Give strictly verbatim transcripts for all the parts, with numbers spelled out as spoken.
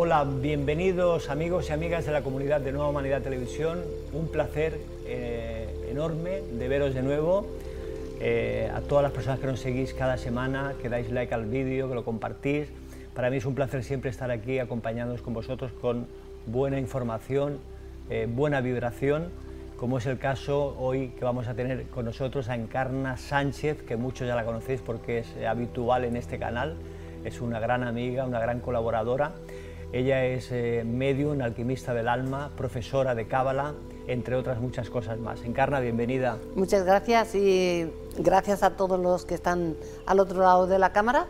Hola, bienvenidos amigos y amigas de la comunidad de Nueva Humanidad Televisión. Un placer eh, enorme de veros de nuevo. Eh, a todas las personas que nos seguís cada semana, que dais like al vídeo, que lo compartís. Para mí es un placer siempre estar aquí acompañándoos con vosotros con buena información, eh, buena vibración, como es el caso hoy que vamos a tener con nosotros a Encarna Sánchez, que muchos ya la conocéis porque es habitual en este canal. Es una gran amiga, una gran colaboradora. Ella es eh, medium, alquimista del alma, profesora de cábala, entre otras muchas cosas más. Encarna, bienvenida. Muchas gracias y gracias a todos los que están al otro lado de la cámara,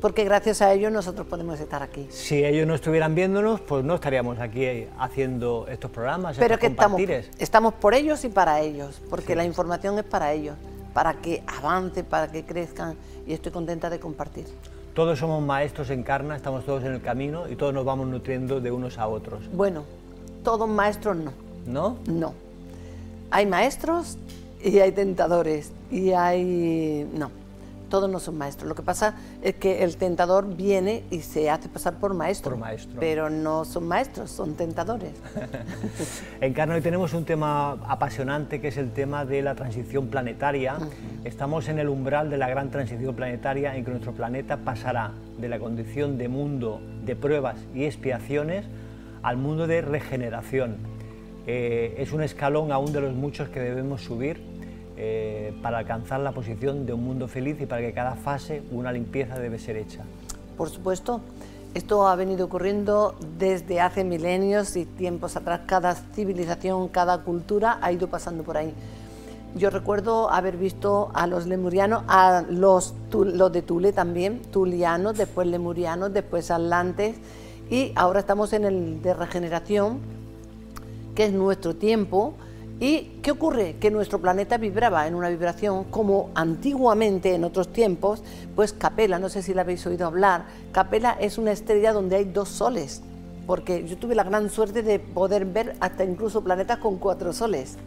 porque gracias a ellos nosotros podemos estar aquí. Si ellos no estuvieran viéndonos, pues no estaríamos aquí haciendo estos programas. Pero que estamos, estamos por ellos y para ellos, porque sí, la información es para ellos, para que avance, para que crezcan, y estoy contenta de compartir. Todos somos maestros, Encarna, estamos todos en el camino y todos nos vamos nutriendo de unos a otros. Bueno, todos maestros no. ¿No? No. Hay maestros y hay tentadores y hay... no, todos no son maestros. Lo que pasa es que el tentador viene y se hace pasar por maestro. Por maestro. Pero no son maestros, son tentadores. Encarna, hoy tenemos un tema apasionante que es el tema de la transición planetaria. Uh-huh. Estamos en el umbral de la gran transición planetaria en que nuestro planeta pasará de la condición de mundo de pruebas y expiaciones al mundo de regeneración. Eh, es un escalón aún de los muchos que debemos subir eh, para alcanzar la posición de un mundo feliz y para que cada fase una limpieza debe ser hecha. Por supuesto, esto ha venido ocurriendo desde hace milenios y tiempos atrás. Cada civilización, cada cultura ha ido pasando por ahí. Yo recuerdo haber visto a los lemurianos, a los, los de Tule también, tulianos, después lemurianos, después atlantes, y ahora estamos en el de regeneración, que es nuestro tiempo. ¿Y qué ocurre? Que nuestro planeta vibraba en una vibración como antiguamente, en otros tiempos, pues Capella, no sé si la habéis oído hablar, Capella es una estrella donde hay dos soles, porque yo tuve la gran suerte de poder ver hasta incluso planetas con cuatro soles.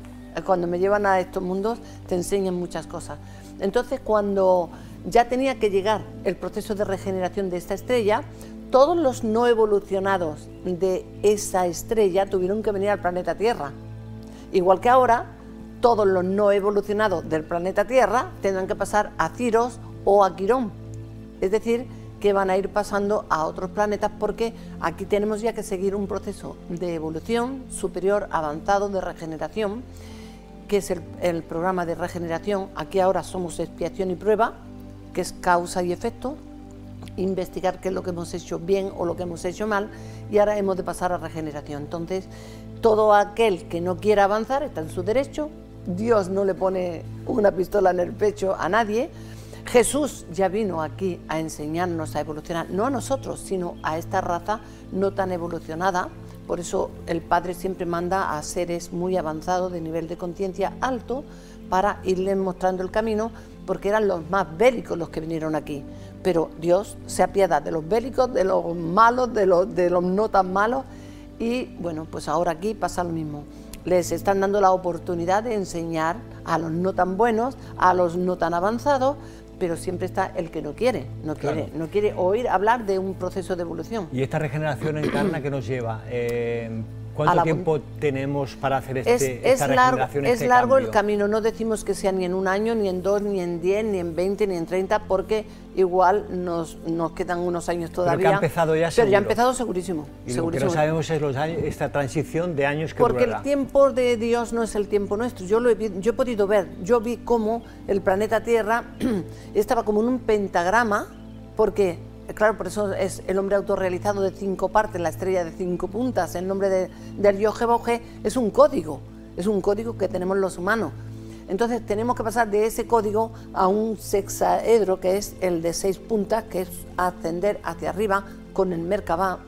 Cuando me llevan a estos mundos te enseñan muchas cosas. Entonces, cuando ya tenía que llegar el proceso de regeneración de esta estrella, todos los no evolucionados de esa estrella tuvieron que venir al planeta Tierra. Igual que ahora, todos los no evolucionados del planeta Tierra tendrán que pasar a Ciros o a Quirón. Es decir, que van a ir pasando a otros planetas, porque aquí tenemos ya que seguir un proceso de evolución superior, avanzado, de regeneración, que es el, el programa de regeneración. Aquí ahora somos expiación y prueba, que es causa y efecto, investigar qué es lo que hemos hecho bien o lo que hemos hecho mal, y ahora hemos de pasar a regeneración. Entonces, todo aquel que no quiera avanzar está en su derecho. Dios no le pone una pistola en el pecho a nadie. Jesús ya vino aquí a enseñarnos a evolucionar, no a nosotros, sino a esta raza no tan evolucionada. Por eso el Padre siempre manda a seres muy avanzados, de nivel de conciencia alto, para irles mostrando el camino, porque eran los más bélicos los que vinieron aquí. Pero Dios se apiada de los bélicos, de los malos, de los, de los no tan malos, y bueno, pues ahora aquí pasa lo mismo. Les están dando la oportunidad de enseñar a los no tan buenos, a los no tan avanzados, pero siempre está el que no quiere, no quiere, claro, no quiere oír hablar de un proceso de evolución. ¿Y esta regeneración, Encarna, que nos lleva? Eh, ¿Cuánto la, tiempo tenemos para hacer este, es, esta es regeneración? Largo, este es largo cambio? El camino, no decimos que sea ni en un año, ni en dos, ni en diez, ni en veinte, ni en treinta, porque igual nos, nos quedan unos años todavía. Pero que ha empezado ya, seguro. Pero ya ha empezado segurísimo. Y segurísimo. Lo que no sabemos es los años, esta transición de años que porque durará. El tiempo de Dios no es el tiempo nuestro. Yo, lo he, yo he podido ver, yo vi cómo el planeta Tierra estaba como en un pentagrama, porque... claro, por eso es el hombre autorrealizado de cinco partes, la estrella de cinco puntas, el nombre de, del Jokmá es un código, es un código que tenemos los humanos. Entonces tenemos que pasar de ese código a un sexaedro, que es el de seis puntas, que es ascender hacia arriba con el Merkaba.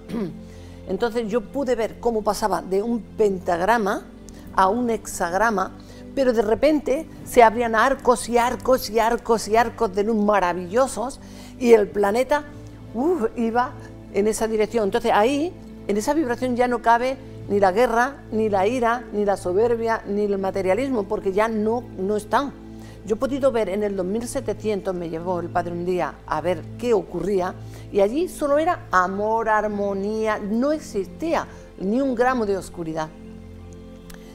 Entonces yo pude ver cómo pasaba de un pentagrama a un hexagrama, pero de repente se abrían arcos y arcos y arcos y arcos de luz maravillosos, y el planeta... Uh, iba en esa dirección. Entonces ahí, en esa vibración ya no cabe ni la guerra, ni la ira, ni la soberbia, ni el materialismo, porque ya no, no están. Yo he podido ver en el dos mil setecientos, me llevó el padre un día a ver qué ocurría, y allí solo era amor, armonía, no existía ni un gramo de oscuridad.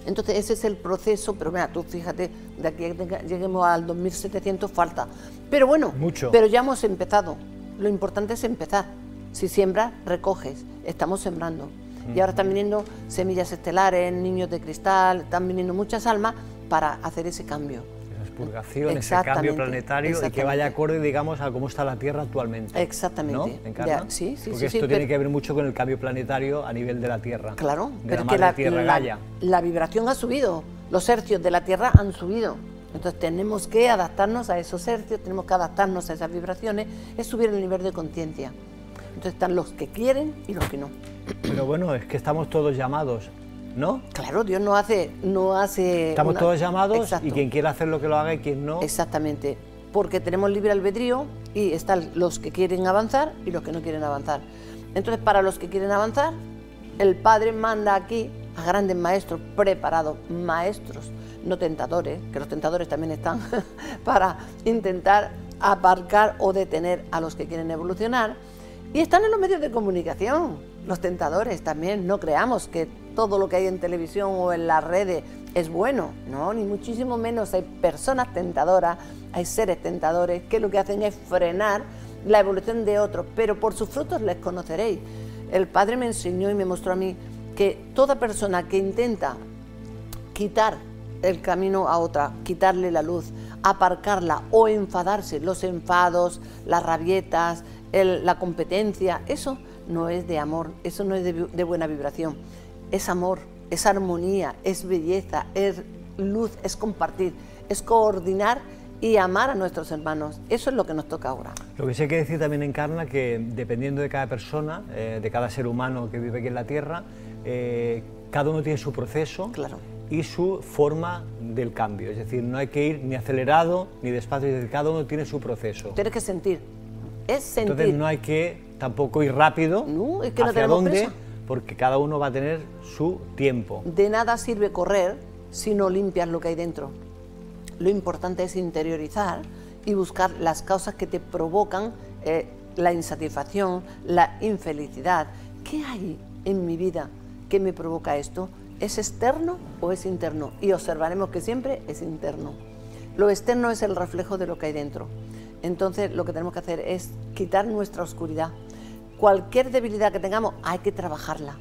Entonces ese es el proceso, pero mira, tú fíjate, de aquí a que lleguemos al dos mil setecientos falta. Pero bueno, mucho. Pero ya hemos empezado, lo importante es empezar. Si siembras, recoges, estamos sembrando. Mm. Y ahora están viniendo semillas estelares, niños de cristal, están viniendo muchas almas para hacer ese cambio. Esa expurgación, ese cambio planetario y que vaya acorde, digamos, a cómo está la Tierra actualmente. Exactamente. ¿No? Ya, sí, sí, Porque sí, esto sí, tiene pero, que ver mucho con el cambio planetario a nivel de la Tierra. Claro, de pero la madre es que la, tierra la, Gaia. La vibración ha subido, los hercios de la Tierra han subido. Entonces tenemos que adaptarnos a esos hercios, tenemos que adaptarnos a esas vibraciones, es subir el nivel de conciencia. Entonces están los que quieren y los que no. Pero bueno, es que estamos todos llamados, ¿no? Claro, Dios no hace... No hace estamos una... todos llamados. Exacto. Y quien quiera hacer lo que lo haga y quien no... Exactamente, porque tenemos libre albedrío y están los que quieren avanzar y los que no quieren avanzar. Entonces, para los que quieren avanzar, el Padre manda aquí a grandes maestros preparados, maestros, no tentadores, que los tentadores también están para intentar aparcar o detener a los que quieren evolucionar. Y están en los medios de comunicación, los tentadores también. No creamos que todo lo que hay en televisión o en las redes es bueno, no, ni muchísimo menos. Hay personas tentadoras, hay seres tentadores que lo que hacen es frenar la evolución de otros, pero por sus frutos les conoceréis. El Padre me enseñó y me mostró a mí que toda persona que intenta quitar el camino a otra, quitarle la luz, aparcarla o enfadarse, los enfados, las rabietas, El, la competencia, eso no es de amor, eso no es de, de buena vibración. Es amor, es armonía, es belleza, es luz, es compartir, es coordinar y amar a nuestros hermanos. Eso es lo que nos toca ahora. Lo que sí hay que decir también, Encarna, que dependiendo de cada persona, eh, de cada ser humano que vive aquí en la Tierra, eh, cada uno tiene su proceso. Claro. Y su forma del cambio. Es decir, no hay que ir ni acelerado ni despacio, es decir, cada uno tiene su proceso. Tienes que sentir. Es sentir. Entonces no hay que tampoco ir rápido, no, es que no hacia dónde, presa. Porque cada uno va a tener su tiempo. De nada sirve correr si no limpias lo que hay dentro. Lo importante es interiorizar y buscar las causas que te provocan eh, la insatisfacción, la infelicidad. ¿Qué hay en mi vida que me provoca esto? ¿Es externo o es interno? Y observaremos que siempre es interno. Lo externo es el reflejo de lo que hay dentro. Entonces lo que tenemos que hacer es quitar nuestra oscuridad. Cualquier debilidad que tengamos hay que trabajarla.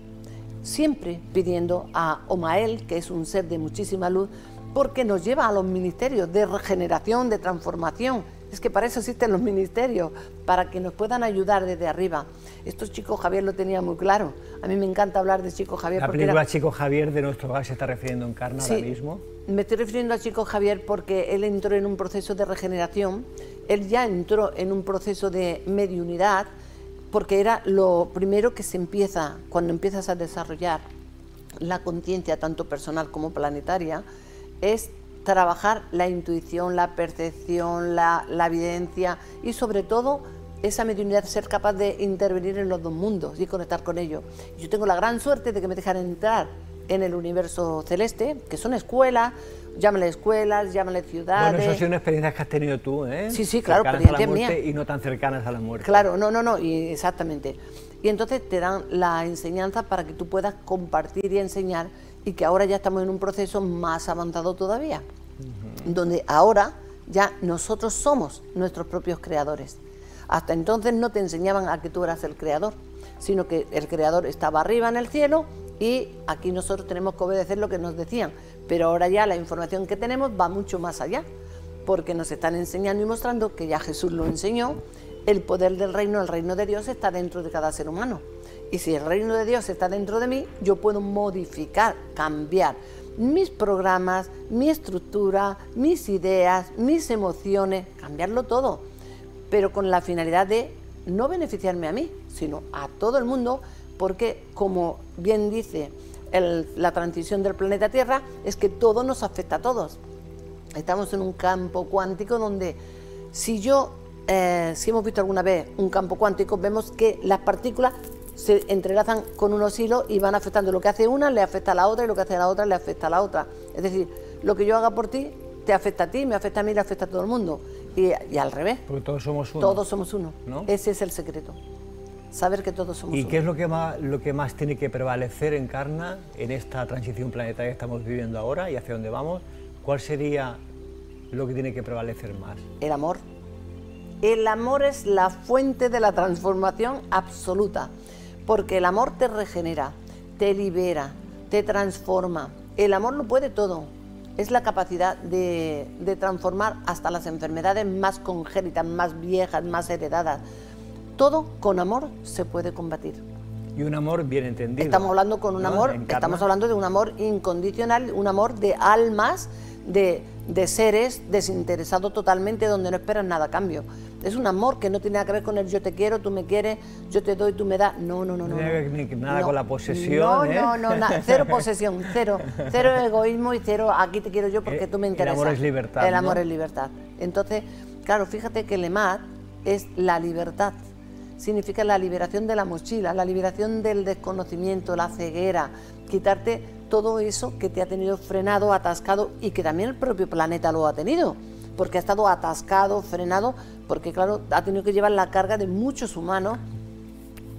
Siempre pidiendo a Omael, que es un ser de muchísima luz, porque nos lleva a los ministerios de regeneración, de transformación. Es que para eso existen los ministerios, para que nos puedan ayudar desde arriba. Esto Chico Javier lo tenía muy claro. A mí me encanta hablar de Chico Javier. La película era... Chico Javier de nuestro hogar se está refiriendo a Encarna sí, ahora mismo. Me estoy refiriendo a Chico Javier porque él entró en un proceso de regeneración. Él ya entró en un proceso de mediunidad porque era lo primero que se empieza cuando empiezas a desarrollar la conciencia tanto personal como planetaria, es trabajar la intuición, la percepción, la, la evidencia y sobre todo esa mediunidad, ser capaz de intervenir en los dos mundos y conectar con ellos. Yo tengo la gran suerte de que me dejan entrar en el universo celeste, que son escuelas, llámale escuelas, llámale ciudades... Bueno, eso ha sido una experiencia que has tenido tú, ¿eh? Sí, sí, claro, experiencia mía. Y no tan cercanas a la muerte. Claro, no, no, no, y exactamente. Y entonces te dan la enseñanza para que tú puedas compartir y enseñar, y que ahora ya estamos en un proceso más avanzado todavía, uh-huh. donde ahora ya nosotros somos nuestros propios creadores. Hasta entonces no te enseñaban a que tú eras el creador, sino que el creador estaba arriba en el cielo y aquí nosotros tenemos que obedecer lo que nos decían, pero ahora ya la información que tenemos va mucho más allá, porque nos están enseñando y mostrando que ya Jesús lo enseñó, el poder del reino, el reino de Dios está dentro de cada ser humano, y si el reino de Dios está dentro de mí, yo puedo modificar, cambiar mis programas, mi estructura, mis ideas, mis emociones, cambiarlo todo, pero con la finalidad de no beneficiarme a mí, sino a todo el mundo, porque como bien dice el, la transición del planeta Tierra, es que todo nos afecta a todos. Estamos en un campo cuántico donde si yo, eh, si hemos visto alguna vez un campo cuántico, vemos que las partículas se entrelazan con unos hilos y van afectando. Lo que hace una le afecta a la otra y lo que hace la otra le afecta a la otra. Es decir, lo que yo haga por ti te afecta a ti, me afecta a mí, le afecta a todo el mundo. Y, y al revés. Porque todos somos uno. Todos somos uno, ¿no? Ese es el secreto. Saber que todos somos ¿Y uno. ¿Y qué es lo que, más, lo que más tiene que prevalecer, Encarna, en esta transición planetaria que estamos viviendo ahora y hacia dónde vamos? ¿Cuál sería lo que tiene que prevalecer más? El amor. El amor es la fuente de la transformación absoluta, porque el amor te regenera, te libera, te transforma. El amor lo puede todo. Es la capacidad de, de transformar hasta las enfermedades más congénitas, más viejas, más heredadas. Todo con amor se puede combatir. Y un amor bien entendido. Estamos hablando con un ¿no? amor, Encarna. Estamos hablando de un amor incondicional, un amor de almas, de, de seres desinteresados totalmente, donde no esperan nada a cambio. Es un amor que no tiene nada que ver con el yo te quiero, tú me quieres, yo te doy, tú me das. No, no, no, no. no. Nada no, con la posesión. No, ¿eh? no, no, na, cero posesión, cero, cero egoísmo y cero aquí te quiero yo porque tú me interesas. El amor es libertad. El ¿no? amor es libertad. Entonces, claro, fíjate que LE*MAT es la libertad. Significa la liberación de la mochila, la liberación del desconocimiento, la ceguera, quitarte todo eso que te ha tenido frenado, atascado y que también el propio planeta lo ha tenido. Porque ha estado atascado, frenado, porque claro, ha tenido que llevar la carga de muchos humanos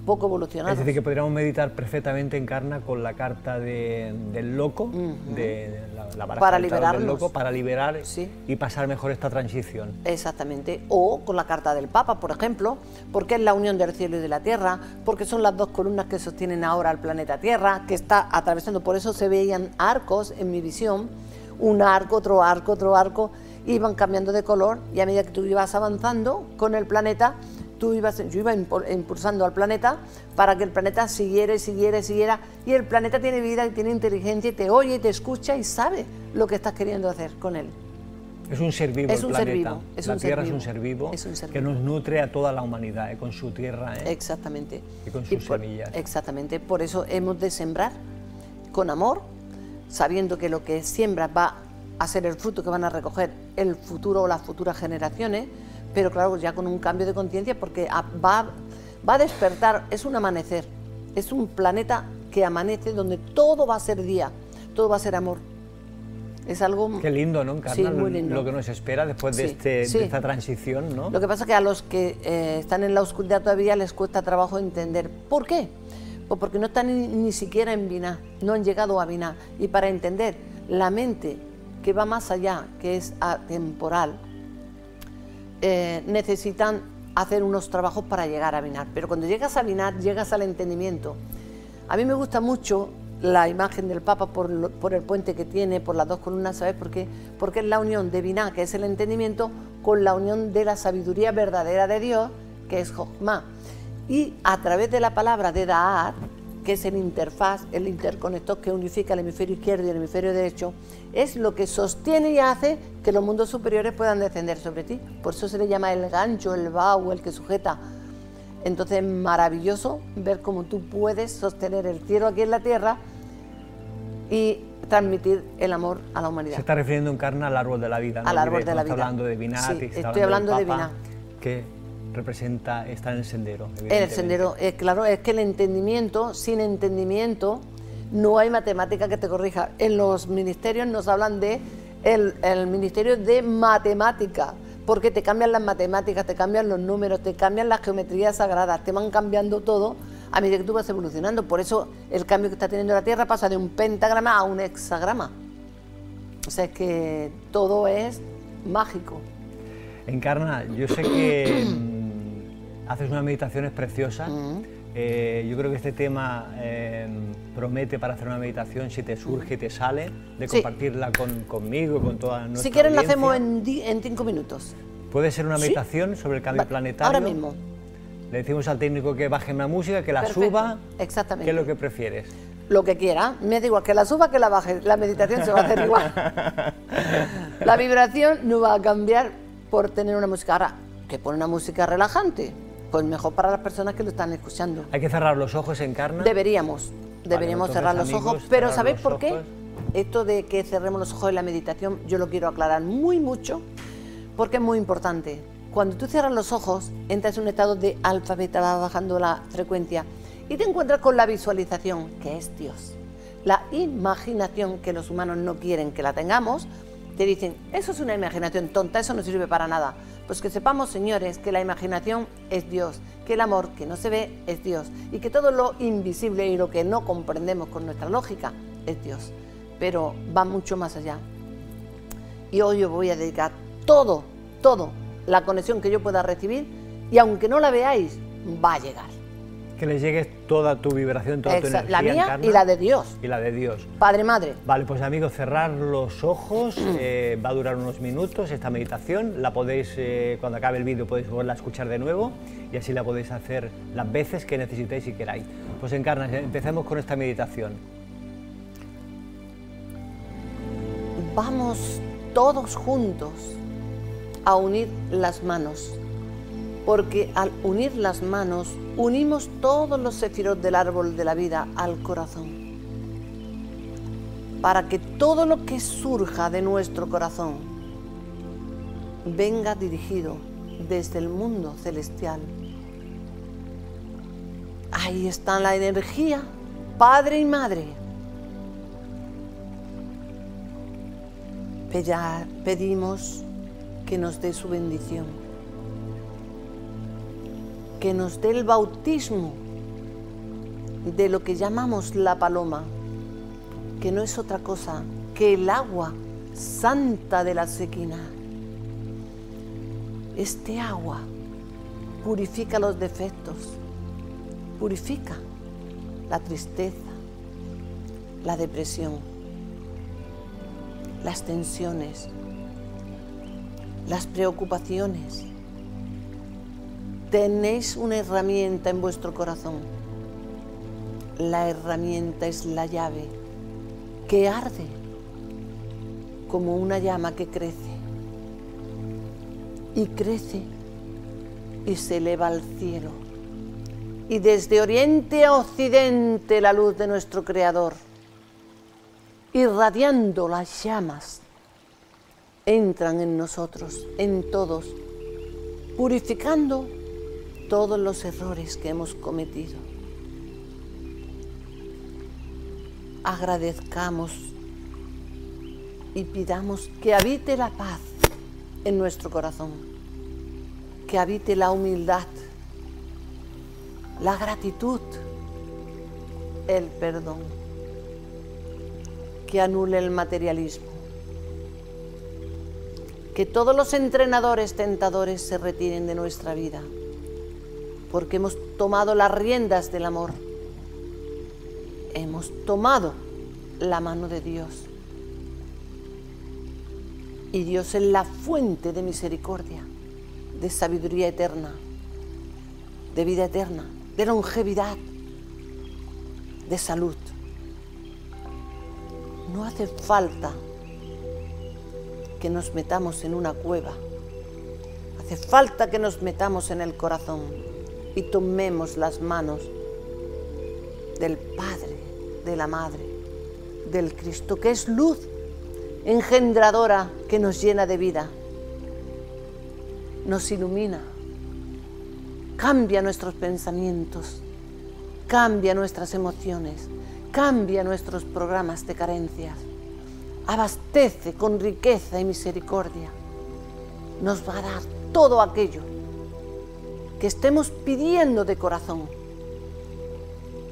poco evolucionados. Es decir, que podríamos meditar perfectamente, Encarna, con la carta de, del loco, uh-huh. de la, la baraja para del liberarnos. Del loco, para liberar sí. y pasar mejor esta transición. Exactamente, o con la carta del Papa, por ejemplo, porque es la unión del cielo y de la tierra, porque son las dos columnas que sostienen ahora al planeta Tierra, que está atravesando, por eso se veían arcos en mi visión, un arco, otro arco, otro arco, iban cambiando de color y a medida que tú ibas avanzando con el planeta, tú ibas, yo iba impulsando al planeta para que el planeta siguiera y siguiera y siguiera y el planeta tiene vida y tiene inteligencia y te oye y te escucha y sabe lo que estás queriendo hacer con él. Es un ser vivo es el un planeta, ser vivo, es la un Tierra ser vivo, es, un ser vivo es un ser vivo que nos nutre a toda la humanidad eh, con su tierra eh, exactamente y con sus y por, semillas. Exactamente, por eso hemos de sembrar con amor, sabiendo que lo que siembras va a ser el fruto que van a recoger el futuro o las futuras generaciones, pero claro, ya con un cambio de conciencia porque va, va a despertar, es un amanecer, es un planeta que amanece donde todo va a ser día, todo va a ser amor. Es algo... Qué lindo, ¿no, Encarna? Sí, muy lindo. Lo que nos espera después de, sí, este, sí. de esta transición, ¿no? Lo que pasa es que a los que eh, están en la oscuridad todavía les cuesta trabajo entender. ¿Por qué? Pues porque no están ni, ni siquiera en Binah, no han llegado a Binah. Y para entender la mente que va más allá, que es atemporal, eh, necesitan hacer unos trabajos para llegar a Binah. Pero cuando llegas a Binah, llegas al entendimiento. A mí me gusta mucho la imagen del Papa por, lo, por el puente que tiene, por las dos columnas, ¿sabes por qué? Porque es la unión de Binah, que es el entendimiento, con la unión de la sabiduría verdadera de Dios, que es Jokmá. Y a través de la palabra de Daat, que es el interfaz, el interconector que unifica el hemisferio izquierdo y el hemisferio derecho, es lo que sostiene y hace que los mundos superiores puedan descender sobre ti. Por eso se le llama el gancho, el vaho, el que sujeta. Entonces es maravilloso ver cómo tú puedes sostener el cielo aquí en la tierra y transmitir el amor a la humanidad. Se está refiriendo, Encarna, al árbol de la vida. ¿no? Al árbol de la vida. Está hablando de Binah, sí, estoy hablando de Binah. Que representa estar en el sendero. En el sendero, eh, claro, es que el entendimiento, sin entendimiento, no hay matemática que te corrija. En los ministerios nos hablan de el, el ministerio de matemática, porque te cambian las matemáticas, te cambian los números, te cambian las geometrías sagradas, te van cambiando todo a medida que tú vas evolucionando. Por eso el cambio que está teniendo la Tierra pasa de un pentagrama a un hexagrama. O sea, es que todo es mágico. Encarna, yo sé que haces unas meditaciones preciosas. Uh-huh. eh, yo creo que este tema eh, promete para hacer una meditación, si te surge y te sale, de compartirla sí. con, conmigo, con toda nuestra Si quieres audiencia. La hacemos en, en cinco minutos. Puede ser una meditación ¿Sí? sobre el cambio Va, planetario. Ahora mismo. Le decimos al técnico que baje una música, que la Perfecto. Suba. Exactamente. ¿Qué es lo que prefieres? Lo que quiera, me da igual que la suba que la baje, la meditación se va a hacer igual. La vibración no va a cambiar por tener una música. Ahora, que pone una música relajante, pues mejor para las personas que lo están escuchando. ¿Hay que cerrar los ojos, Encarna? Deberíamos, deberíamos vale, cerrar los amigos, ojos, pero ¿sabéis por ojos? Qué? Esto de que cerremos los ojos en la meditación, yo lo quiero aclarar muy mucho, porque es muy importante. Cuando tú cierras los ojos, entras en un estado de alfa, beta, bajando la frecuencia, y te encuentras con la visualización, que es Dios. La imaginación, que los humanos no quieren que la tengamos, te dicen, eso es una imaginación tonta, eso no sirve para nada. Pues que sepamos, señores, que la imaginación es Dios, que el amor que no se ve es Dios y que todo lo invisible y lo que no comprendemos con nuestra lógica es Dios. Pero va mucho más allá. Y hoy os voy a dedicar todo, todo, la conexión que yo pueda recibir y aunque no la veáis, va a llegar. Que le llegue toda tu vibración, toda Exacto. tu energía. La mía Encarna, y la de Dios. Y la de Dios. Padre, madre. Vale, pues amigos, cerrar los ojos. eh, va a durar unos minutos esta meditación. La podéis, eh, cuando acabe el vídeo, podéis volverla a escuchar de nuevo y así la podéis hacer las veces que necesitéis y queráis. Pues Encarna, empecemos con esta meditación. Vamos todos juntos a unir las manos. Porque al unir las manos, unimos todos los sefirot del árbol de la vida al corazón. Para que todo lo que surja de nuestro corazón venga dirigido desde el mundo celestial. Ahí está la energía, padre y madre. Pedimos que nos dé su bendición. Que nos dé el bautismo de lo que llamamos la paloma, que no es otra cosa que el agua santa de la sequina. Este agua purifica los defectos, purifica la tristeza, la depresión, las tensiones, las preocupaciones. Tenéis una herramienta en vuestro corazón. La herramienta es la llave que arde como una llama que crece y crece y se eleva al cielo. Y desde oriente a occidente la luz de nuestro Creador, irradiando las llamas, entran en nosotros, en todos, purificando todos los errores que hemos cometido. Agradezcamos y pidamos que habite la paz en nuestro corazón, que habite la humildad, la gratitud, el perdón, que anule el materialismo, que todos los entrenadores tentadores se retiren de nuestra vida, porque hemos tomado las riendas del amor, hemos tomado la mano de Dios, y Dios es la fuente de misericordia, de sabiduría eterna, de vida eterna, de longevidad, de salud. No hace falta que nos metamos en una cueva, hace falta que nos metamos en el corazón y tomemos las manos del Padre, de la Madre, del Cristo, que es luz engendradora, que nos llena de vida, nos ilumina, cambia nuestros pensamientos, cambia nuestras emociones, cambia nuestros programas de carencias, abastece con riqueza y misericordia, nos va a dar todo aquello que estemos pidiendo de corazón.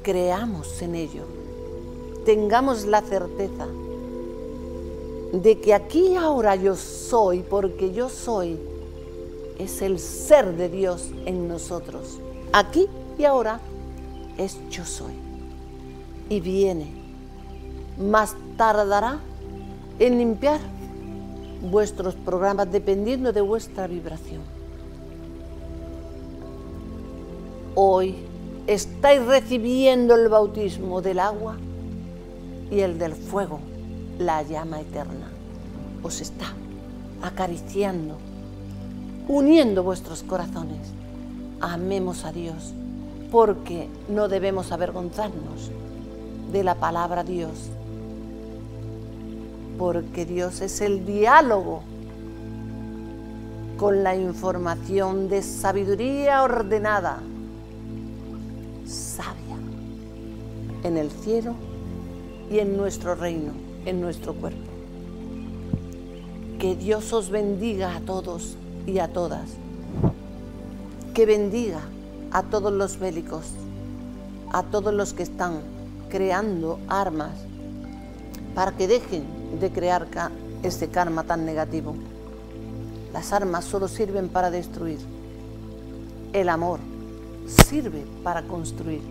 Creamos en ello, tengamos la certeza de que aquí y ahora yo soy, porque yo soy es el ser de Dios en nosotros. Aquí y ahora es yo soy, y viene, más tardará en limpiar vuestros programas dependiendo de vuestra vibración. Hoy estáis recibiendo el bautismo del agua y el del fuego, la llama eterna. Os está acariciando, uniendo vuestros corazones. Amemos a Dios, porque no debemos avergonzarnos de la palabra Dios, porque Dios es el diálogo con la información de sabiduría ordenada, sabia, en el cielo y en nuestro reino, en nuestro cuerpo. Que Dios os bendiga a todos y a todas. Que bendiga a todos los bélicos, a todos los que están creando armas para que dejen de crear este karma tan negativo. Las armas solo sirven para destruir. El amor sirve para construir.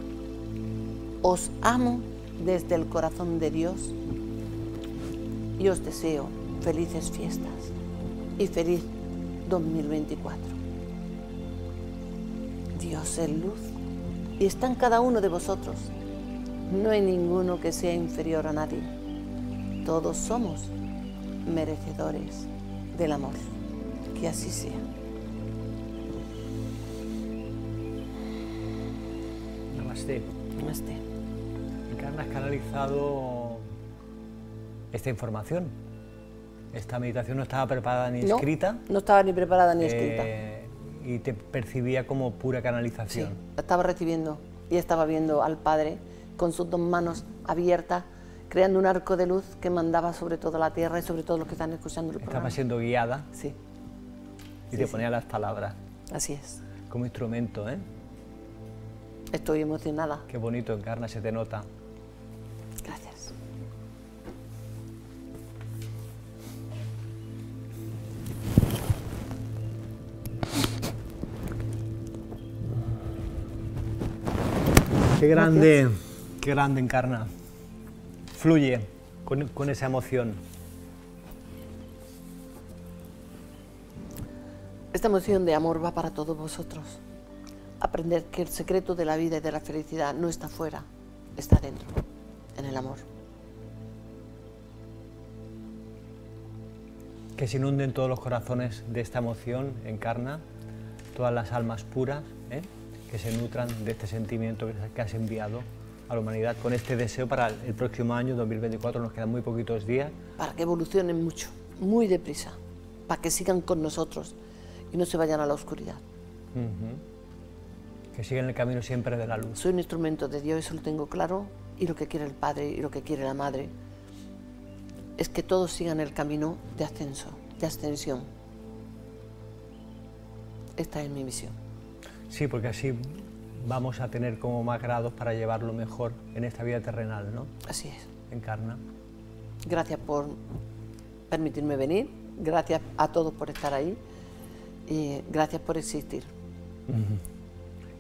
Os amo desde el corazón de Dios y os deseo felices fiestas y feliz dos mil veinticuatro. Dios es luz y está en cada uno de vosotros. No hay ninguno que sea inferior a nadie. Todos somos merecedores del amor. Que así sea. Namaste. Namaste. Encarna, has canalizado esta información. Esta meditación no estaba preparada ni no, escrita. No estaba ni preparada ni eh, escrita. Y te percibía como pura canalización. Sí, la estaba recibiendo y estaba viendo al Padre con sus dos manos abiertas, creando un arco de luz que mandaba sobre toda la tierra y sobre todo los que están escuchando el programa. Estaba siendo guiada. Sí. Y sí, te ponía sí. las palabras. Así es. Como instrumento, ¿eh? Estoy emocionada. Qué bonito, Encarna, se te nota. Gracias. Qué grande, Gracias. qué grande, Encarna. Fluye con, con esa emoción. Esta emoción de amor va para todos vosotros. Aprender que el secreto de la vida y de la felicidad no está fuera, está dentro, en el amor. Que se inunden todos los corazones de esta emoción, Encarna, todas las almas puras, ¿eh? que se nutran de este sentimiento que has enviado a la humanidad con este deseo para el próximo año dos mil veinticuatro, nos quedan muy poquitos días. Para que evolucionen mucho, muy deprisa, para que sigan con nosotros y no se vayan a la oscuridad. Uh-huh. Que sigan el camino siempre de la luz. Soy un instrumento de Dios, eso lo tengo claro, y lo que quiere el Padre y lo que quiere la Madre es que todos sigan el camino de ascenso, de ascensión. Esta es mi misión. Sí, porque así vamos a tener como más grados para llevarlo mejor en esta vida terrenal, ¿no? Así es. Encarna. Gracias por permitirme venir, gracias a todos por estar ahí y gracias por existir.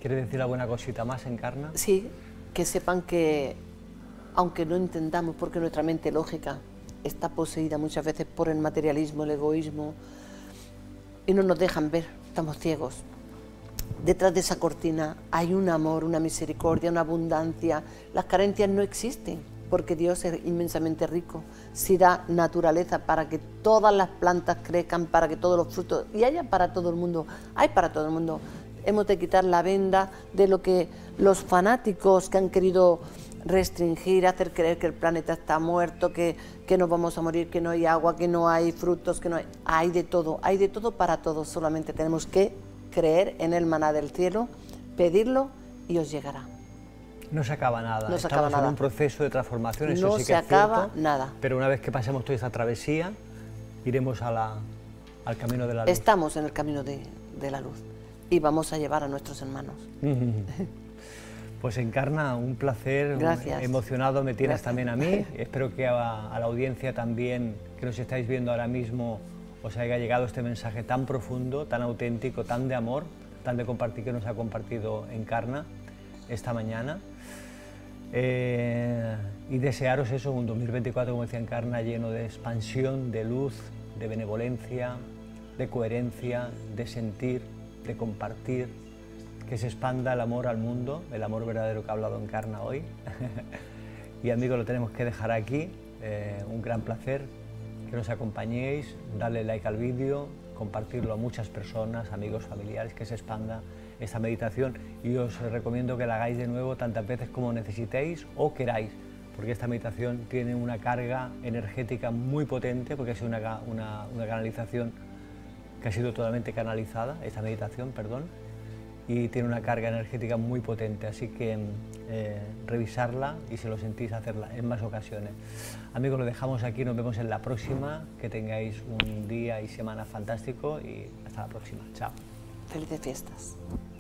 ¿Quieres decir alguna cosita más, Encarna? Sí, que sepan que, aunque no entendamos, porque nuestra mente lógica está poseída muchas veces por el materialismo, el egoísmo, y no nos dejan ver, estamos ciegos. Detrás de esa cortina hay un amor, una misericordia, una abundancia. Las carencias no existen, porque Dios es inmensamente rico. Si da naturaleza para que todas las plantas crezcan, para que todos los frutos... Y haya para todo el mundo, hay para todo el mundo. Hemos de quitar la venda de lo que los fanáticos que han querido restringir, hacer creer que el planeta está muerto, que, que nos vamos a morir, que no hay agua, que no hay frutos, que no hay... Hay de todo, hay de todo para todos, solamente tenemos que creer en el maná del cielo, pedirlo y os llegará. No se acaba nada, no se estamos acaba nada. en un proceso de transformación, eso no sí que se es acaba cierto, nada. Pero una vez que pasemos toda esta travesía, iremos a la, al camino de la luz. Estamos en el camino de, de la luz y vamos a llevar a nuestros hermanos. Pues Encarna, un placer, Gracias. emocionado me tienes Gracias. también a mí, espero que a, a la audiencia también, que nos estáis viendo ahora mismo, os haya llegado este mensaje tan profundo, tan auténtico, tan de amor, tan de compartir que nos ha compartido Encarna esta mañana. Eh, y desearos eso, un dos mil veinticuatro, como decía Encarna, lleno de expansión, de luz, de benevolencia, de coherencia, de sentir, de compartir, que se expanda el amor al mundo, el amor verdadero que ha hablado Encarna hoy. Y amigos, lo tenemos que dejar aquí, eh, un gran placer. Que nos acompañéis, darle like al vídeo, compartirlo a muchas personas, amigos, familiares, que se expanda esta meditación y os recomiendo que la hagáis de nuevo tantas veces como necesitéis o queráis, porque esta meditación tiene una carga energética muy potente, porque ha sido una, una, una canalización que ha sido totalmente canalizada, esta meditación, perdón, y tiene una carga energética muy potente, así que eh, revisarla y si lo sentís hacerla en más ocasiones. Amigos, lo dejamos aquí, nos vemos en la próxima, que tengáis un día y semana fantástico y hasta la próxima. Chao. Felices fiestas.